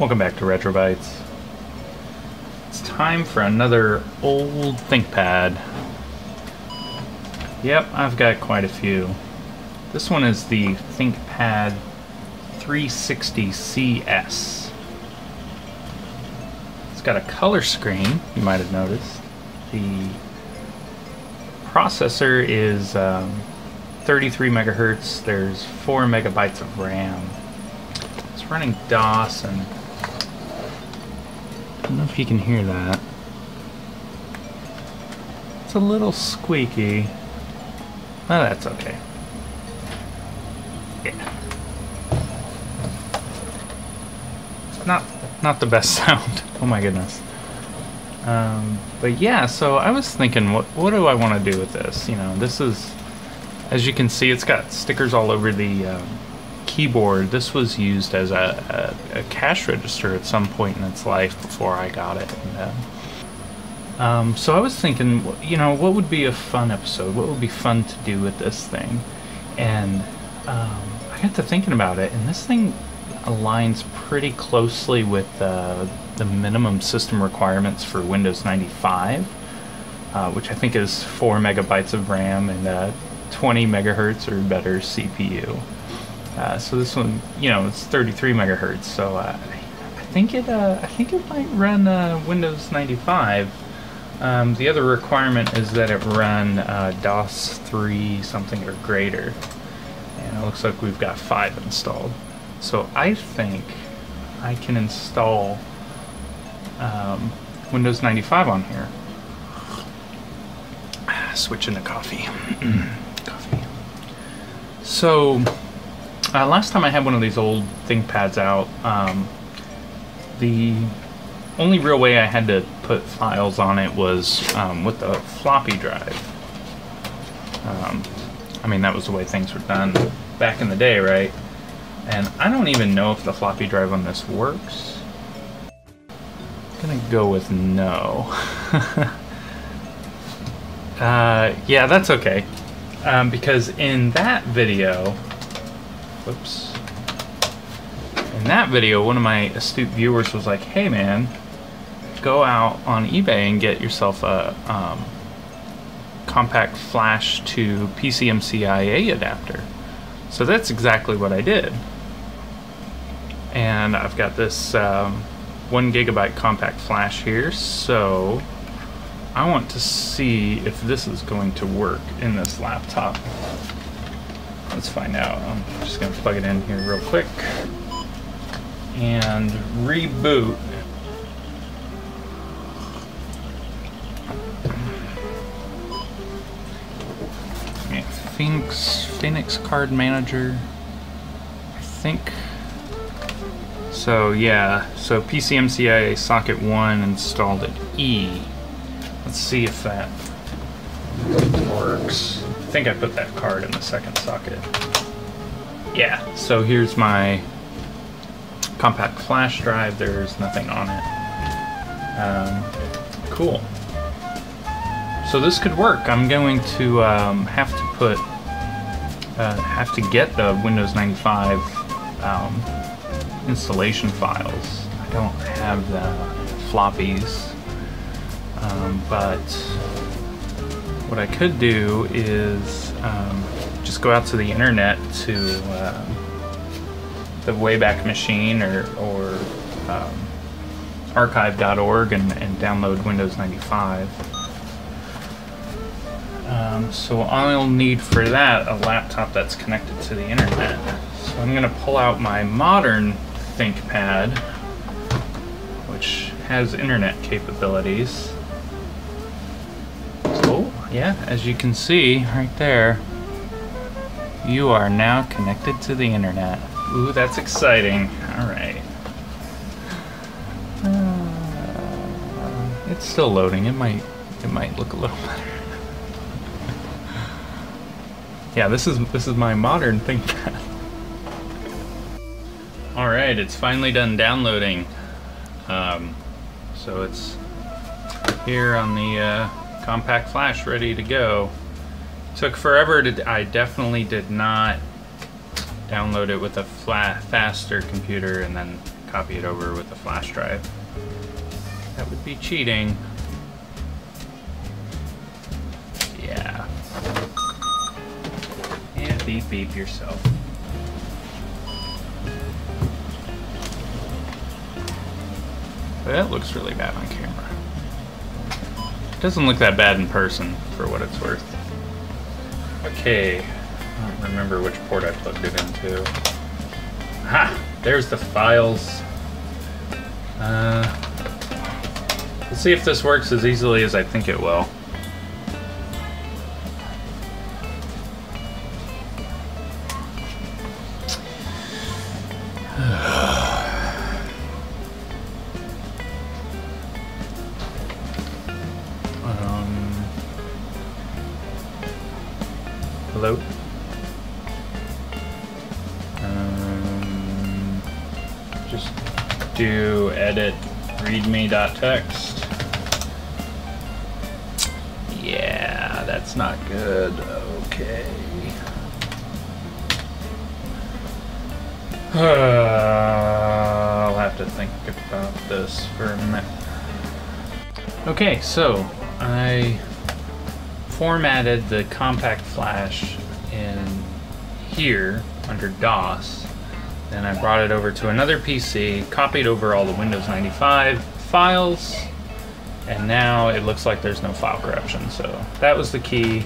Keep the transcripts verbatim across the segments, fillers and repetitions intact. Welcome back to RetroBytes. It's time for another old ThinkPad. Yep, I've got quite a few. This one is the ThinkPad three sixty C S. It's got a color screen, you might have noticed. The processor is um, thirty-three megahertz, there's four megabytes of RAM. It's running DOS, and I don't know if you can hear that. It's a little squeaky. Oh, that's okay. Yeah. It's not, not the best sound. Oh my goodness. Um, but yeah, so I was thinking, what, what do I want to do with this? You know, this is, as you can see, it's got stickers all over the um, keyboard. This was used as a, a, a cash register at some point in its life before I got it. And, uh, um, so I was thinking, you know, what would be a fun episode? What would be fun to do with this thing? And um, I got to thinking about it, and this thing aligns pretty closely with uh, the minimum system requirements for Windows ninety-five, uh, which I think is four megabytes of RAM and uh, twenty megahertz or better C P U. Uh, so this one, you know, it's thirty-three megahertz. So uh, I think it, uh, I think it might run uh, Windows ninety-five. Um, the other requirement is that it run uh, DOS three something or greater, and it looks like we've got five installed. So I think I can install um, Windows ninety-five on here. Switching to coffee. Coffee. So uh, last time I had one of these old ThinkPads out, um, the only real way I had to put files on it was um, with a floppy drive. Um, I mean, that was the way things were done back in the day, right? And I don't even know if the floppy drive on this works. I'm gonna go with no. uh, yeah, that's okay. Um, because in that video, whoops, in that video, one of my astute viewers was like, "Hey man, go out on eBay and get yourself a um, compact flash to P C M C I A adapter." So that's exactly what I did. And I've got this um, one gigabyte compact flash here, so I want to see if this is going to work in this laptop. Let's find out. I'm just gonna plug it in here real quick and reboot. Yeah, Phoenix, Phoenix Card Manager, I think. So yeah, so P C M C I A socket one installed at E. Let's see if that works. I think I put that card in the second socket. Yeah, so here's my compact flash drive. There's nothing on it. Um, cool. So this could work. I'm going to um, have to put, uh, have to get the Windows ninety-five um, installation files. I don't have the floppies, um, but what I could do is um, just go out to the internet to um, the Wayback Machine or, or um, archive dot org and, and download Windows ninety-five. Um, so I'll need for that a laptop that's connected to the internet. So I'm going to pull out my modern ThinkPad, which has internet capabilities. Oh, yeah, as you can see right there, you are now connected to the internet. Ooh, that's exciting. All right. Uh, it's still loading. It might, it might look a little better. Yeah, this is this is my modern ThinkPad. All right, it's finally done downloading. Um, so it's here on the uh, compact flash, ready to go. Took forever to. I definitely did not download it with a flat, faster computer and then copy it over with a flash drive. That would be cheating. Yeah. And beep beep yourself. That looks really bad on camera. It doesn't look that bad in person, for what it's worth. Okay, I don't remember which port I plugged it into. Ha! There's the files. Uh, let's see if this works as easily as I think it will. Hello? Um, just do edit readme.txt. Yeah, that's not good. Okay. Uh, I'll have to think about this for a minute. Okay, so I formatted the compact flash in here under DOS, then I brought it over to another P C, copied over all the Windows ninety-five files, and now it looks like there's no file corruption, so that was the key.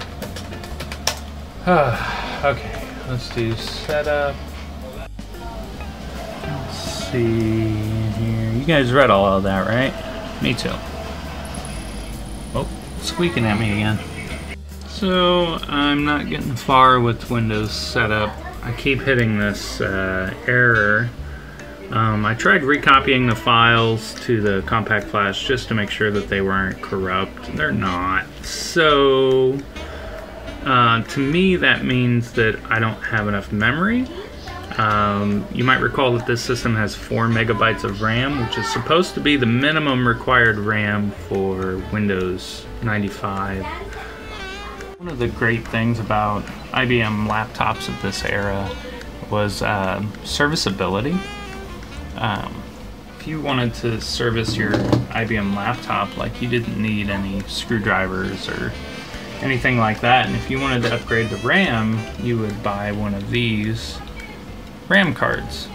Okay, let's do setup. Let's see here. You guys read all of that, right? Me too. Oh, squeaking at me again. So I'm not getting far with Windows setup. I keep hitting this uh, error. Um, I tried recopying the files to the compact flash just to make sure that they weren't corrupt. They're not. So uh, to me that means that I don't have enough memory. Um, you might recall that this system has four megabytes of RAM, which is supposed to be the minimum required RAM for Windows ninety-five. One of the great things about I B M laptops of this era was uh, serviceability. Um, if you wanted to service your I B M laptop, like, you didn't need any screwdrivers or anything like that, and if you wanted to upgrade the RAM, you would buy one of these RAM cards.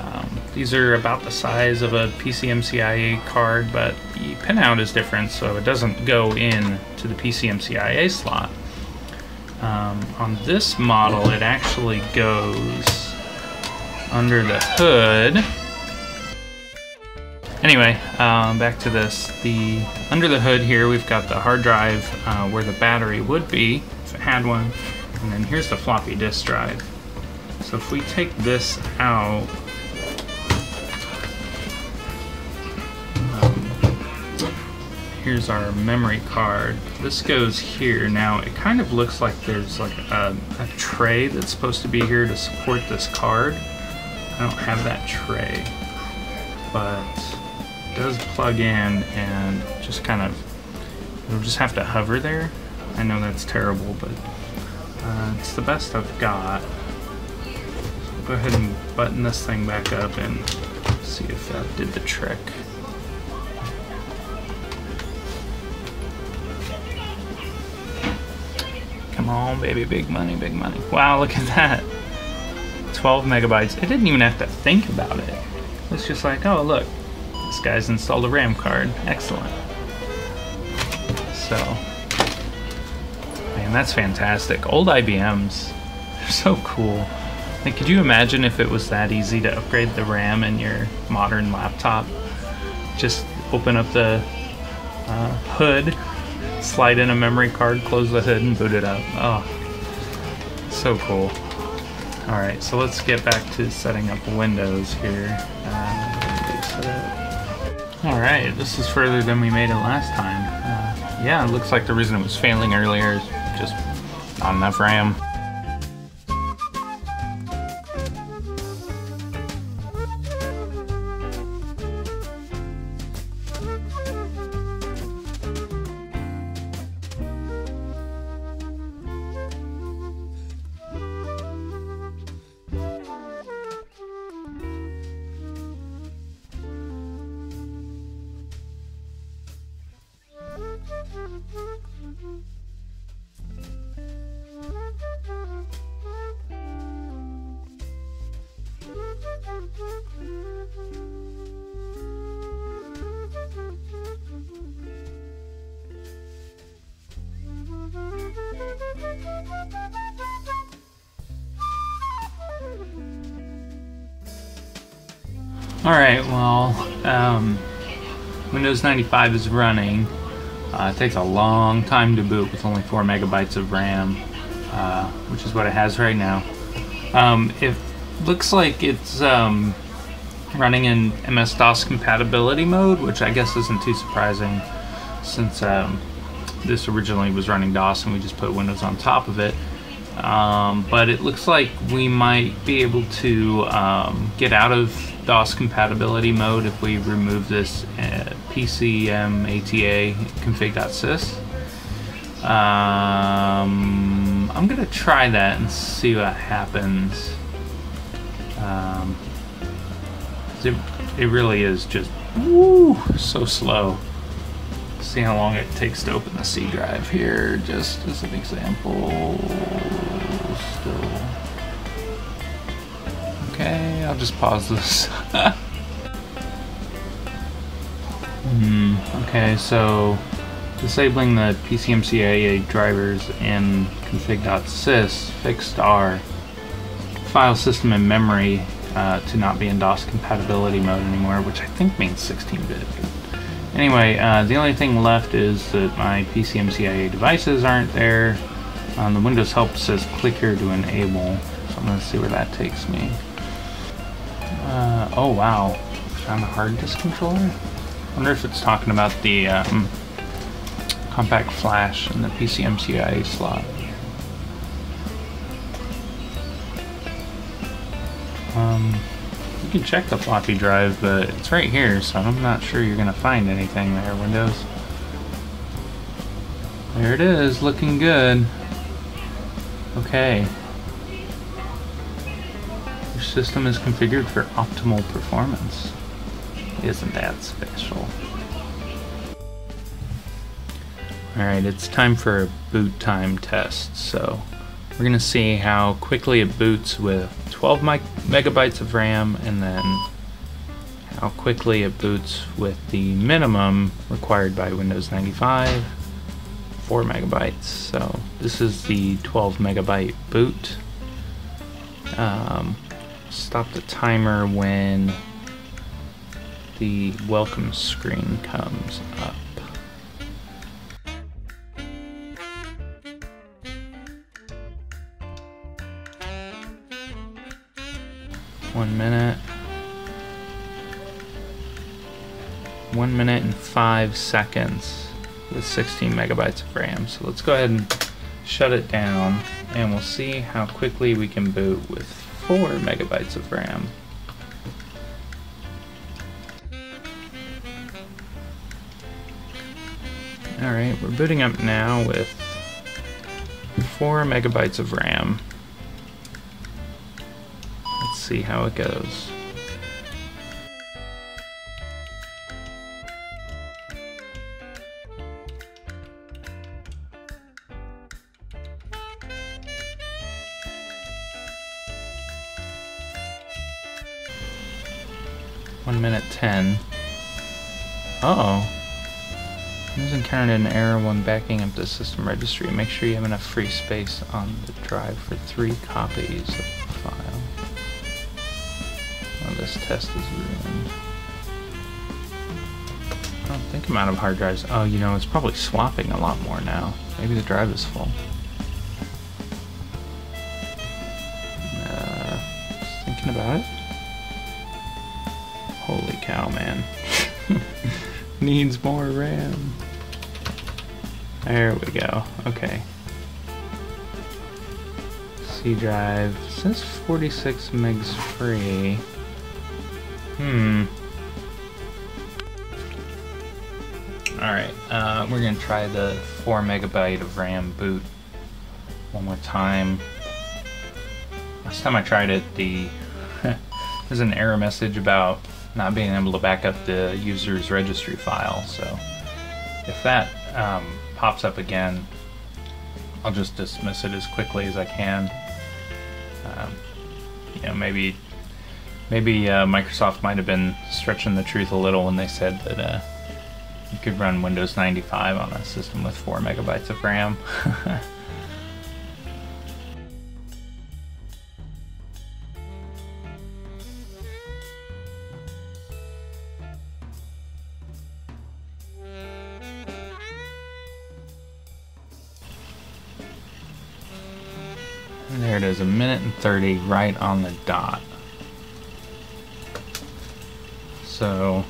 Um, these are about the size of a P C M C I A card, but the pinout is different, so it doesn't go in to the P C M C I A slot. Um, on this model, it actually goes under the hood. Anyway, um, back to this. The under the hood here, we've got the hard drive uh, where the battery would be, if it had one, and then here's the floppy disk drive. So if we take this out, here's our memory card. This goes here. Now it kind of looks like there's like a, a tray that's supposed to be here to support this card. I don't have that tray, but it does plug in and just kind of, it'll just have to hover there. I know that's terrible, but uh, it's the best I've got. So I'll go ahead and button this thing back up and see if that did the trick. Come on, baby, big money, big money. Wow, look at that. twelve megabytes. It didn't even have to think about it. It was just like, oh, look, this guy's installed a RAM card. Excellent. So, man, that's fantastic. Old I B Ms, they're so cool. Like, could you imagine if it was that easy to upgrade the RAM in your modern laptop? Just open up the uh, hood, slide in a memory card, close the hood, and boot it up. Oh, so cool. All right, so let's get back to setting up Windows here. Uh, all right, this is further than we made it last time. Uh, yeah, it looks like the reason it was failing earlier is just not enough RAM. Alright, well, um, Windows ninety-five is running. Uh, it takes a long time to boot with only four megabytes of RAM, uh, which is what it has right now. Um, it looks like it's um, running in M S DOS compatibility mode, which I guess isn't too surprising since um, this originally was running DOS and we just put Windows on top of it. Um, but it looks like we might be able to um, get out of DOS compatibility mode if we remove this uh, P C M A T A config.sys. Um, I'm going to try that and see what happens. Um, it, it really is just woo, so slow. See how long it takes to open the C drive here, just as an example. Still. Okay, I'll just pause this. hmm, okay, so disabling the P C M C I A drivers in config.sys fixed our file system and memory uh, to not be in DOS compatibility mode anymore, which I think means sixteen bit. Anyway, uh, the only thing left is that my P C M C I A devices aren't there. Um, the Windows help says click here to enable, so I'm going to see where that takes me. Uh, oh wow, found a hard disk controller? I wonder if it's talking about the um, compact flash and the P C M C I A slot. Um, You can check the floppy drive, but it's right here, so I'm not sure you're going to find anything there, Windows. There it is, looking good. Okay. Your system is configured for optimal performance. Isn't that special? Alright, it's time for a boot time test, so we're going to see how quickly it boots with twelve megabytes of RAM, and then how quickly it boots with the minimum required by Windows ninety-five, four megabytes. So this is the twelve megabyte boot. Um, stop the timer when the welcome screen comes up. One minute. One minute and five seconds with sixteen megabytes of RAM. So let's go ahead and shut it down and we'll see how quickly we can boot with four megabytes of RAM. All right, we're booting up now with four megabytes of RAM. See how it goes. One minute ten. Uh-oh. This encountered an error when backing up the system registry. Make sure you have enough free space on the drive for three copies of the file. Oh, this test is ruined. I don't think I'm out of hard drives. Oh, you know, it's probably swapping a lot more now. Maybe the drive is full. Uh, just thinking about it. Holy cow, man. Needs more RAM. There we go. Okay. C drive. It says forty-six megs free. Hmm. Alright, uh, we're gonna try the four megabyte of RAM boot one more time. Last time I tried it, the there's an error message about not being able to back up the user's registry file, so if that um, pops up again, I'll just dismiss it as quickly as I can. Um, you know, maybe Maybe uh, Microsoft might have been stretching the truth a little when they said that uh, you could run Windows ninety-five on a system with four megabytes of RAM. There it is, a minute and thirty right on the dot. So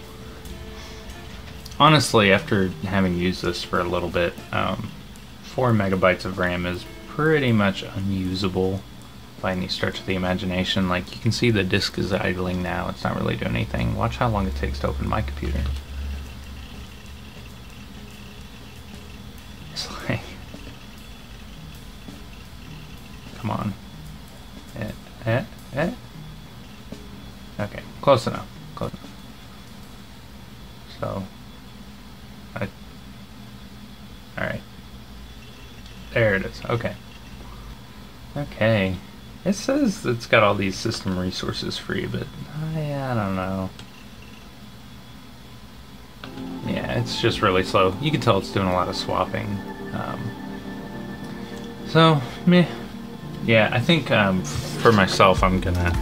honestly, after having used this for a little bit, um, four megabytes of RAM is pretty much unusable by any stretch of the imagination. Like, you can see the disk is idling now. It's not really doing anything. Watch how long it takes to open my computer. It's like, come on. Eh, eh, eh. Okay, close enough. Close enough. So, I, alright, there it is, okay. Okay, it says it's got all these system resources free, but I, I don't know. Yeah, it's just really slow. You can tell it's doing a lot of swapping. Um, so, meh. Yeah, I think um, for myself, I'm gonna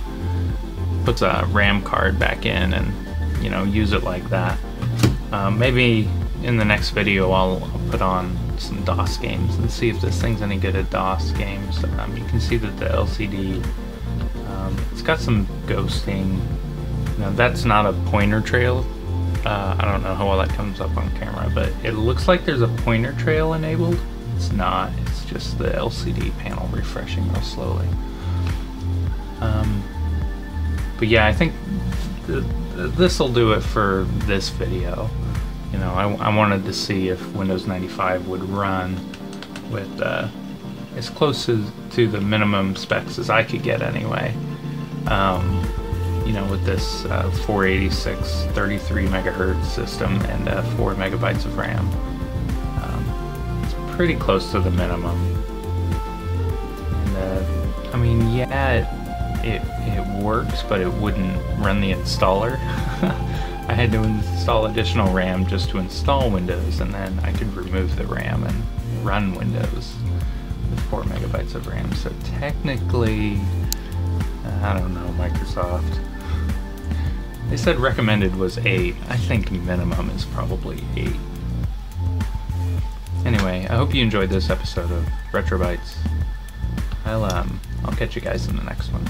put the RAM card back in and, you know, use it like that. Uh, maybe in the next video I'll, I'll put on some DOS games and see if this thing's any good at DOS games. Um, you can see that the L C D, um, it's got some ghosting. Now that's not a pointer trail. Uh, I don't know how well that comes up on camera, but it looks like there's a pointer trail enabled. It's not, it's just the L C D panel refreshing real slowly. Um, but yeah, I think th th this'll do it for this video. You know, I, I wanted to see if Windows ninety-five would run with uh, as close as to the minimum specs as I could get anyway. Um, you know, with this uh, four eighty-six, thirty-three megahertz system and uh, four megabytes of RAM, um, it's pretty close to the minimum. And uh, I mean, yeah, it, it it works, but it wouldn't run the installer. I had to install additional RAM just to install Windows, and then I could remove the RAM and run Windows with four megabytes of RAM. So technically, I don't know, Microsoft. They said recommended was eight. I think minimum is probably eight. Anyway, I hope you enjoyed this episode of RetroBytes. I'll um, I'll catch you guys in the next one.